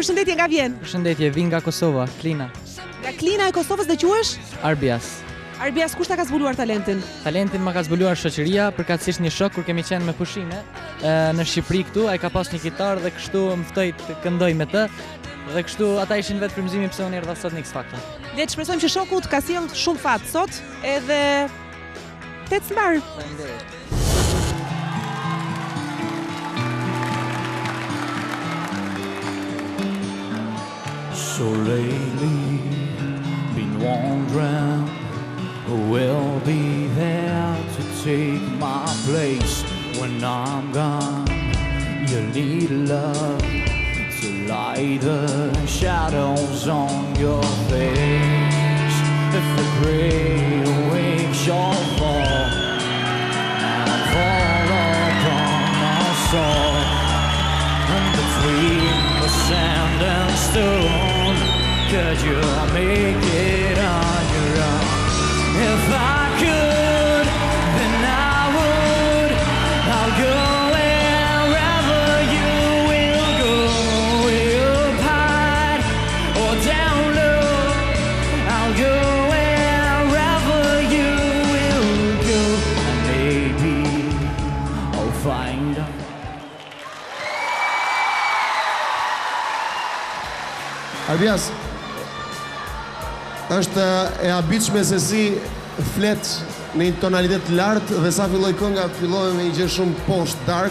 Përshëndetje, nga vjen? Përshëndetje, vi nga Kosova, Klina. Nga Klina e Kosovës dhe quhesh? Arbias. Arbias, kush ta ka zbuluar talentin? Talentin ma ka zbuluar shoqëria, përkatësisht një shok kur kemi qenë me pushime në Shqipëri këtu, ai ka pas një kitarë dhe kështu më ftoi të këndoj me të. Dhe kështu ata ishin vetë frymëzimi pse unë erdha sot në X Factor. Le të shpresojmë që shoku të ka sjell shumë fat sot, edhe tet mbar. Faleminderit. So lately, been wondering who will be there to take my place when I'm gone. You need love to light the shadows on your face. If the grey waves shall fall and fall upon our soul, and between the sand and stone, could you make it on your own? If I could, then I would. I'll go Arbias, është e habitshme se si flet në një tonalitet lartë dhe sa filloi kënga filloi me një gjë shumë poshtë dark,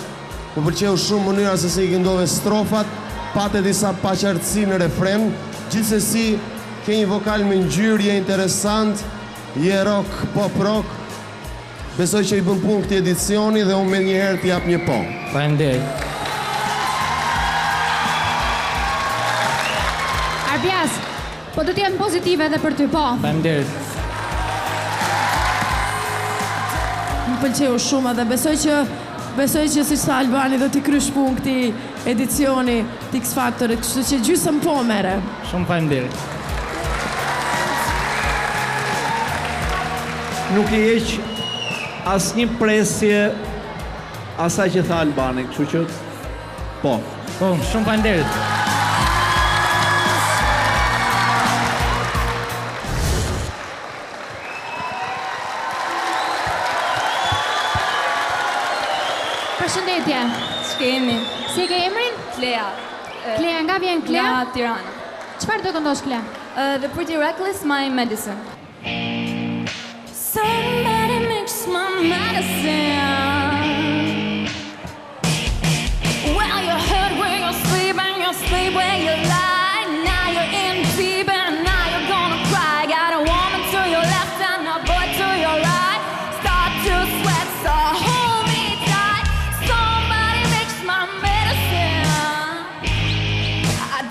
më pëlqeu shumë mënyra se si i këndove strofat, patë disa paqartësi në refren, gjithsesi ke një vokal me ngjyrje interesant, je rock, pop rock. Besoj që i bën punë këtij edicioni dhe unë më një herë t'i jap një po. Faleminderit. Arbias, po do t'jem pozitive edhe për ty, po. Faleminderit. Më pëlqeu shumë edhe besoj që si sa Albani do t'i krysh punë këtij edicioni të X Factorit, kështu që gjysëm po merre. Shumë faleminderit. Nuk i heq asnjë presje asaj që tha Albani, kështu që po. Po, shumë faleminderit. Përshëndetje. Ç'kemi? Si ke emrin? Klea. Klea, nga vjen Klea? Nga Tirana. Çfarë do këndosh Klea? The Pretty Reckless, My Medicine. Somebody mix my medicine. Well, you hurt when you sleep and you sleep when you lie. Now you're in deep and now you're gonna cry. Got a woman to your left and a boy to your right. Start to sweat so hard.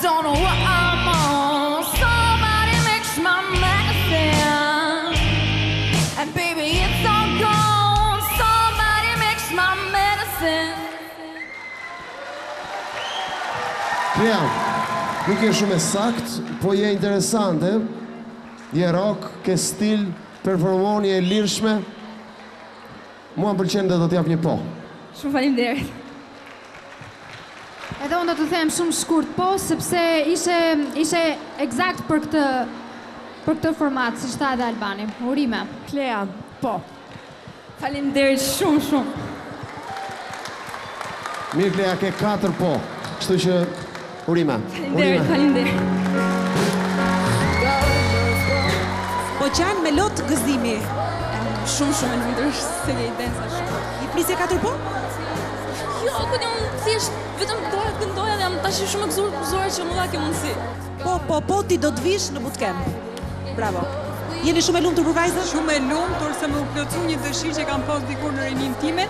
Don't know what I'm on. Somebody mix my medicine, and baby it's all gone. Somebody mix my medicine. Klea, nuk je shumë e sakt, po je interesante. Je rock, ke stil, performon, je e lirshme. Mua më pëlqen dhe do t'jap një po. Shumë faleminderit. Edhe unë do t'u them shumë shkurt po, sepse ishe eksakt për këtë format, si shta edhe Albani. Urime. Klea, po. Faleminderit shumë. Mirë Klea, ke 4 po, kështu që urime. Faleminderit. Po qanë me lot gëzimi. Shumë e nëndër, se një densa shumë. I prisje 4 po? Jo, këtë një unë thjesht, vetëm doja të këndoja dhe jam tash shumë e gëzuar që më dha kjo mundësi. Po, ti do të vish në bootcamp. Bravo. Jeni shumë e lumtur për vajzën? Shumë e lumtur se më u plotësua një dëshirë që kam pas dikur në rinin time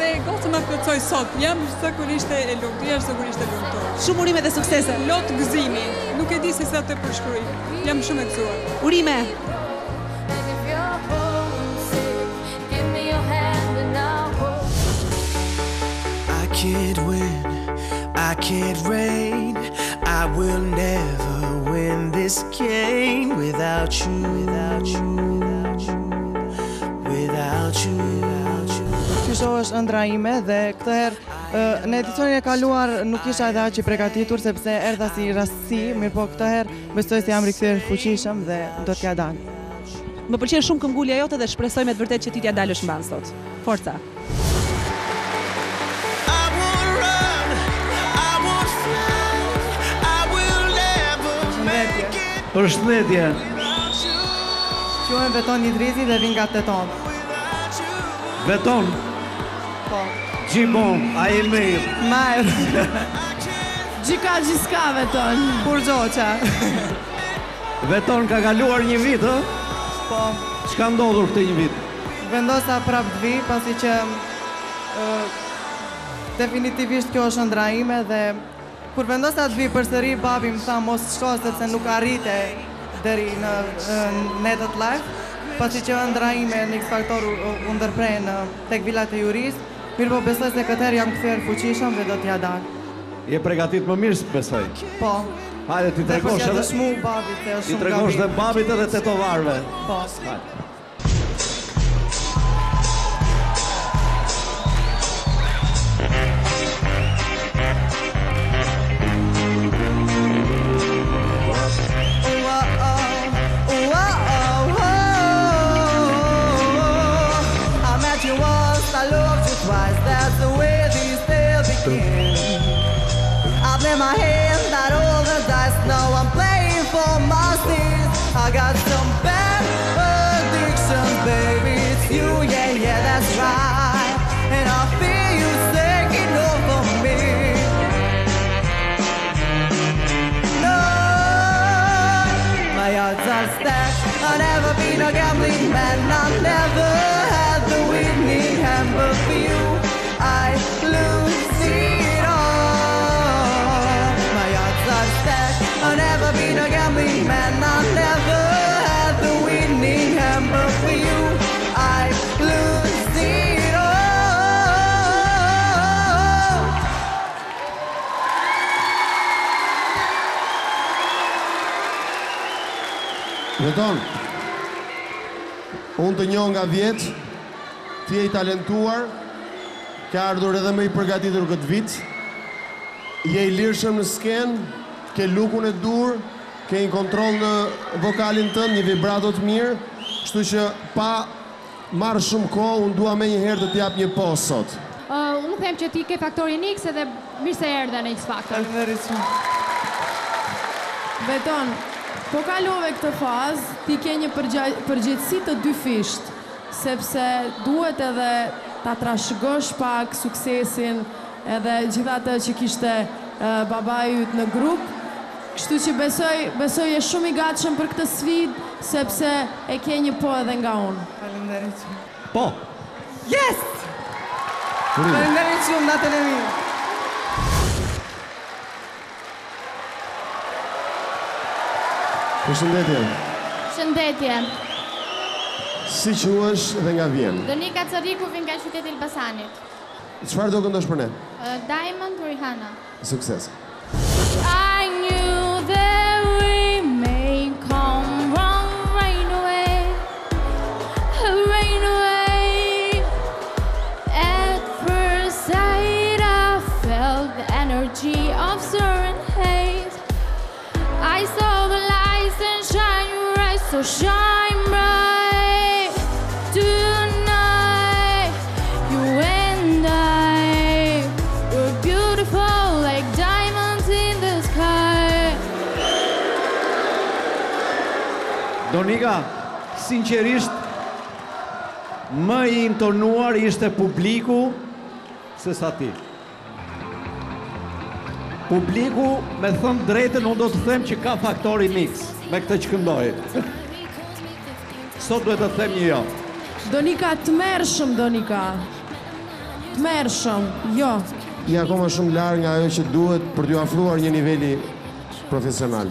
dhe gocë më plotësoi sot. Jam sigurisht e lumtur, jam sigurisht e lumtur. Shumë urime dhe suksese. Lot gëzimi. Nuk e di se sa të përshkruaj. Jam shumë e gëzuar. Urime. I can't rain, I will never win this game without you, without you, without you, without you, without you. ndryshohesh ëndra ime dhe këtë herë në edicionin e kaluar nuk isha edhe aq i përgatitur sepse erdha si rastësi, mirëpo këtë herë besoj se jam rikthyer fuqishëm dhe do t'ja dal. Më pëlqen shumë këngulja jote dhe shpresoj me të vërtet që ti t'ja dalësh mban sot. Forca. Përshëndetje. Quhem Veton Idrizi dhe vin nga Teton. Veton. Po. Gjibon, a e mirë. Mirë. Gjika gjiska Veton. Kurgjoqa. Veton ka kaluar një vit, ë? Po. Çka ndodhur këtë një vit? Vendosa prap të vi, pasi që definitivisht kjo është ëndra ime dhe kur vendosa të vi përsëri babi më tha mos shko sepse nuk arrite deri në netët live, pasi që ëndra ime në X Factor u ndërprej në tek vilat e Juris, mirëpo besoj se këtëherë jam kthyer fuqishëm dhe do t'ja dal. Je përgatitur më mirë se besoj. Po. Hajde, ti tregosh edhe shmu babit, e është shumë gabit. Ti tregosh dhe babit edhe tetovarve. Po. Hajde. I met you once, I loved you twice, that's the way these tales begin. I play my hand that over dice, now I'm playing for my sins. I got some bad addiction, baby, it's you, yeah, yeah, that's right. And I feel you taking over me. No, my odds are stacked, I'll never be no gambling man, I'll never have the winning hand, but for you, I lose it all. I'll never be no gambling man, I'll never have the winning hand, but for you, I lose it all. Veton, unë të njoh nga vjetë, ti je i talentuar, ke ardhur edhe më i përgatitur këtë vit, je i lirshëm në skenë, ke lukun e dur, ke një kontrol në vokalin tënë, një vibrato të mirë, kështu që pa marrë shumë kohë, unë dua me njëherë të t'jap një posë sot. Unë them që ti ke Faktorin X edhe mirë se erdhe në X Factor. Veton, po kalove këtë fazë, ti ke një përgjithësi të dy fisht, sepse duhet edhe ta trashëgosh pak suksesin edhe gjithatë që kishte babajut në grupë. Kështu që besoj e shumë i gatshëm për këtë sfidë, sepse e ke një po edhe nga unë. Faleminderit shumë. Po! Yes! Faleminderit shumë, natën e mirë. Përshëndetje. Përshëndetje. Si quhesh dhe nga vjen? Donika Cerriku, vjen nga qyteti i Elbasanit. Çfarë do këndosh për ne? Diamond për Rihana. Sukses. I knew that we may come wrong, rain away. At first sight I felt the energy of certain haze. I saw the lights and shine your eyes, so shine bright tonight. You and I were beautiful like diamonds in the sky. Donika, sinqerisht, më i imponuar ishte publiku se sa ti. Publiku, me thënë drejtën, unë do të them që ka Faktorin X me këtë që këndoi. Sot duhet të them një jo. Donika, të mërshëm, Donika. Të mërshëm, jo. I akoma shumë larë nga ajo që duhet për t'ju afruar një niveli profesional.